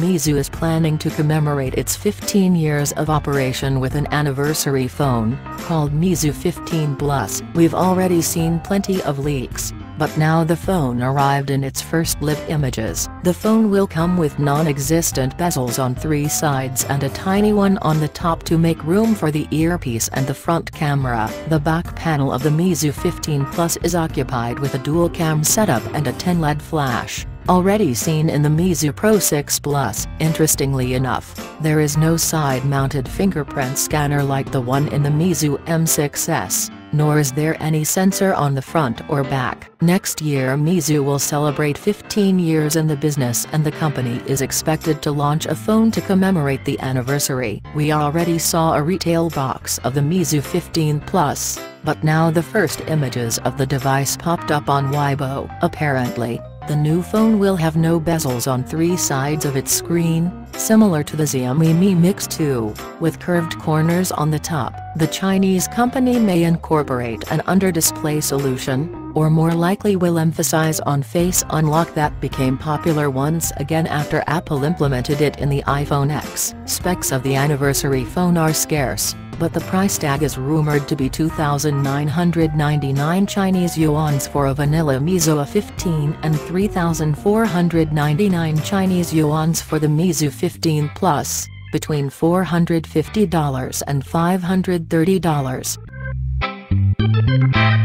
Meizu is planning to commemorate its 15 years of operation with an anniversary phone, called Meizu 15 Plus. We've already seen plenty of leaks, but now the phone arrived in its first live images. The phone will come with non-existent bezels on three sides and a tiny one on the top to make room for the earpiece and the front camera. The back panel of the Meizu 15 Plus is occupied with a dual-cam setup and a 10-LED flash, already seen in the Meizu Pro 6 Plus. Interestingly enough, there is no side-mounted fingerprint scanner like the one in the Meizu M6s, nor is there any sensor on the front or back. Next year Meizu will celebrate 15 years in the business, and the company is expected to launch a phone to commemorate the anniversary. We already saw a retail box of the Meizu 15 Plus, but now the first images of the device popped up on Weibo. Apparently, the new phone will have no bezels on three sides of its screen, similar to the Xiaomi Mi Mix 2, with curved corners on the top. The Chinese company may incorporate an under-display solution, or more likely will emphasize on Face Unlock that became popular once again after Apple implemented it in the iPhone X. Specs of the anniversary phone are scarce, but the price tag is rumored to be 2,999 Chinese yuan for a vanilla Meizu 15 and 3,499 Chinese yuan for the Meizu 15 Plus, between $450 and $530.